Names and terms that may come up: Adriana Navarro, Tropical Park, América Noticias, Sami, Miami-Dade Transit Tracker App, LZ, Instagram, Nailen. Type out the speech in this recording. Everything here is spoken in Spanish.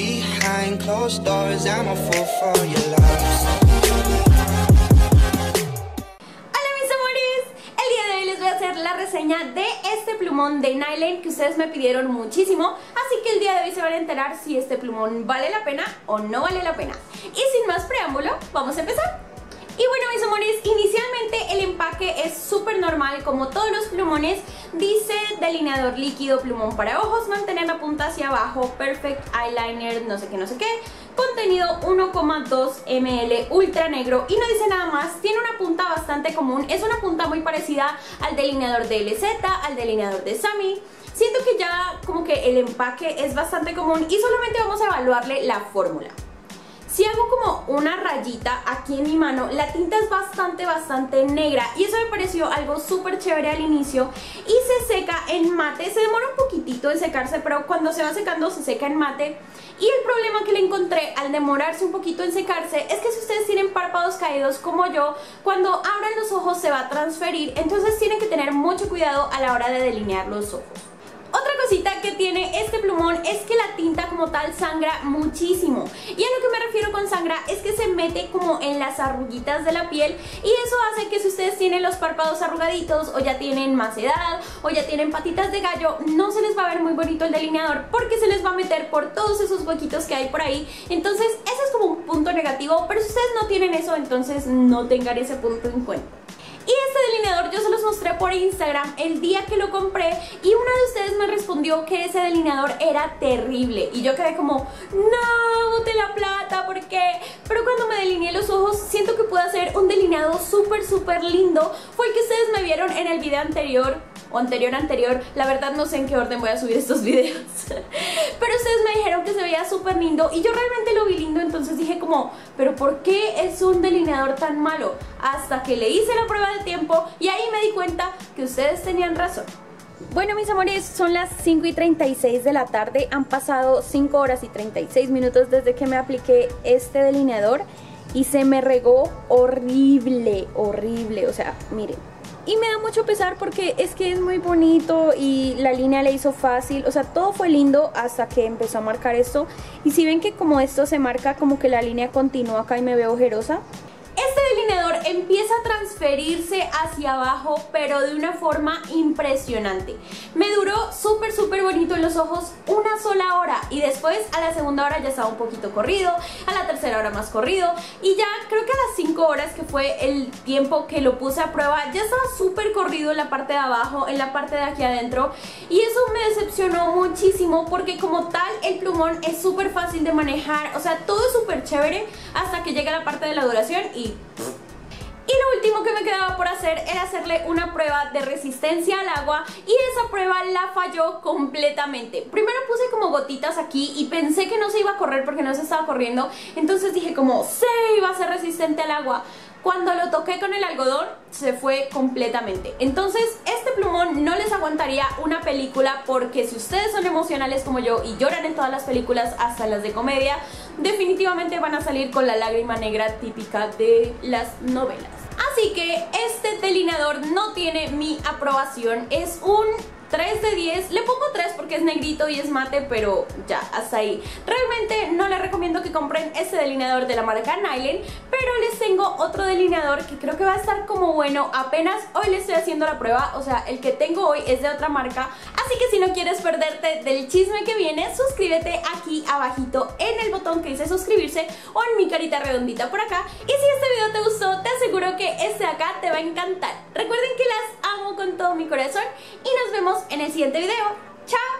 behind closed doors, I'm a fool for your lies. Hola mis amores, el día de hoy les voy a hacer la reseña de este plumón de Nailen que ustedes me pidieron muchísimo, así que el día de hoy se van a enterar si este plumón vale la pena o no vale la pena. Y sin más preámbulo, vamos a empezar. Y bueno mis amores, inicialmente el empaque es súper normal como todos los plumones. Dice delineador líquido, plumón para ojos, mantener la punta hacia abajo, perfect eyeliner, no sé qué. Contenido 1,2 ml ultra negro y no dice nada más. Tiene una punta bastante común, es una punta muy parecida al delineador de LZ, al delineador de Sami. Siento que ya como que el empaque es bastante común y solamente vamos a evaluarle la fórmula. Si hago como una rayita aquí en mi mano, la tinta es bastante negra y eso me pareció algo súper chévere al inicio y se seca en mate, se demora un poquitito en secarse, pero cuando se va secando se seca en mate. Y el problema que le encontré al demorarse un poquito en secarse es que si ustedes tienen párpados caídos como yo, cuando abran los ojos se va a transferir, entonces tienen que tener mucho cuidado a la hora de delinear los ojos. Otra cosita que tiene este plumón es que la tinta como tal sangra muchísimo. Y a lo que me refiero con sangra es que se mete como en las arruguitas de la piel y eso hace que si ustedes tienen los párpados arrugaditos o ya tienen más edad o ya tienen patitas de gallo, no se les va a ver muy bonito el delineador porque se les va a meter por todos esos huequitos que hay por ahí. Entonces ese es como un punto negativo, pero si ustedes no tienen eso, entonces no tengan ese punto en cuenta. Y este delineador yo se los mostré por Instagram el día que lo compré y una de ustedes me respondió que ese delineador era terrible y yo quedé como, no, boté la plata, ¿por qué? Pero cuando me delineé los ojos siento que pude hacer un delineado súper lindo. Fue el que ustedes me vieron en el video anterior o anterior, la verdad no sé en qué orden voy a subir estos videos pero ustedes me dijeron que se veía súper lindo y yo realmente lo vi lindo, entonces dije como, pero ¿por qué es un delineador tan malo? Hasta que le hice la prueba de tiempo y ahí me di cuenta que ustedes tenían razón. Bueno mis amores, son las 5:36 de la tarde, han pasado 5 horas y 36 minutos desde que me apliqué este delineador y se me regó horrible, o sea, miren. Y me da mucho pesar porque es que es muy bonito y la línea le hizo fácil, o sea, todo fue lindo hasta que empezó a marcar esto. Y si ven que como esto se marca, como que la línea continúa acá y me veo ojerosa. Este delineador empieza a transferirse hacia abajo, pero de una forma impresionante. Me duró súper bonito en los ojos una sola hora y después a la segunda hora ya estaba un poquito corrido, a la tercera hora más corrido y ya creo que a las 5 horas que fue el tiempo que lo puse a prueba ya estaba súper corrido en la parte de abajo, en la parte de aquí adentro y eso me decepcionó muchísimo porque como tal el plumón es súper fácil de manejar, o sea, todo es súper chévere hasta que llega la parte de la duración y lo último que me quedaba por hacer era hacerle una prueba de resistencia al agua y esa prueba la falló completamente. Primero puse como gotitas aquí y pensé que no se iba a correr porque no se estaba corriendo, entonces dije como sí, va a ser resistente al agua. Cuando lo toqué con el algodón se fue completamente. Entonces este plumón no les aguantaría una película porque si ustedes son emocionales como yo y lloran en todas las películas hasta las de comedia, definitivamente van a salir con la lágrima negra típica de las novelas. Así que este delineador no tiene mi aprobación, es un 3 de 10, le pongo 3 porque es negrito y es mate, pero ya, hasta ahí. Realmente no les recomiendo que compren este delineador de la marca Nailen, pero les tengo otro delineador que creo que va a estar como bueno, apenas hoy le estoy haciendo la prueba, o sea, el que tengo hoy es de otra marca, así que si no quieres perderte del chisme que viene, suscríbete aquí abajito en el botón que dice suscribirse o en mi carita redondita por acá, y si este video te gustó, te aseguro que este de acá te va a encantar. Recuerden que las amo con todo mi corazón y nos vemos en el siguiente video. ¡Chao!